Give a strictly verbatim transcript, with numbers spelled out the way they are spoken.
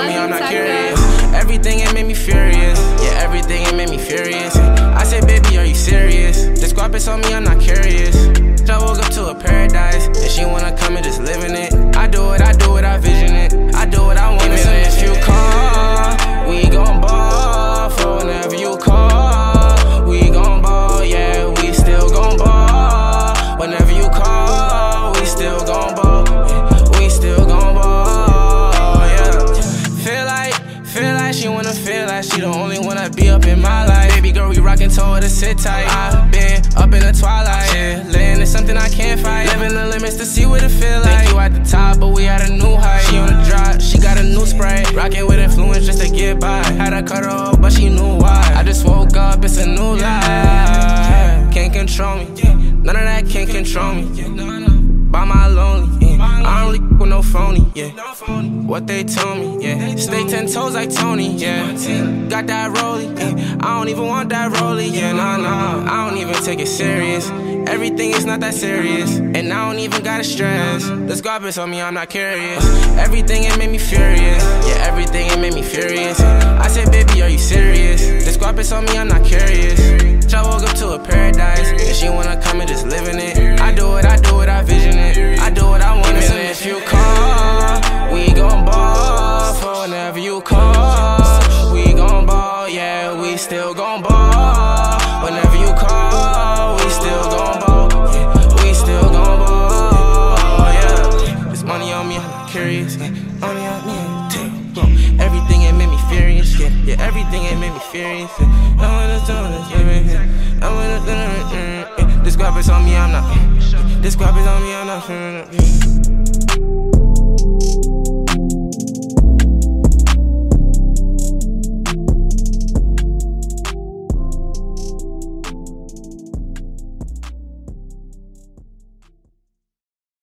telling me I'm not curious. Everything it made me furious. Yeah, everything it made me furious. I said, baby, are you serious? This guap is on me, I'm not curious. I woke up to a paradise, and she wanna come and just live in it. I do it, I do it, I vision it. I do what I want it. And if you call, we gon' ball. For whenever you call, we gon' ball. Yeah, we still gon' ball. Whenever you call, we still gon' ball. Yeah, we still gon' ball. Yeah. Feel like, feel like she wanna feel like she the only one that be up in my life. Baby girl, we rockin', told her to sit tight. I've been up in the twilight. Yeah, laying is something I can't fight. Living the limits to see what it feel like. Think you at the top, but we at a new height. She on the drop, she got a new Sprite. Rockin' with influence just to get by. Had her cut her off, but she knew why. I just woke up, it's a new life. Can't control me, none of that can't control me. By my lonely, I don't leak with no phony, yeah. What they told me, yeah. Stay ten toes like Tony, yeah. Got that rollie, yeah. I don't even want that rollie, yeah. Nah, nah, I don't even take it serious. Everything is not that serious, and I don't even gotta stress. This garbage on me, I'm not curious. Everything it made me furious. Yeah, everything it made me furious. I said, baby, are you serious? This garbage on me, I'm not curious. I woke up to a paradise, and she wanna come and just live in it. I do it, I do it, I vision it. I do what I want it. And if you call, we gon' ball. For whenever you call, we gon' ball. Yeah, we still gon' ball. Whenever you call, we still gon' ball. Yeah, we still gon' ball. Yeah, this money on me, I'm curious. Yeah, money on me, I'm curious. Everything it made me furious. Yeah, yeah, everything it made me furious. Yeah, I wanna do this. I wanna do this. This guap is on me, I'm not. This guap is on me, I'm not.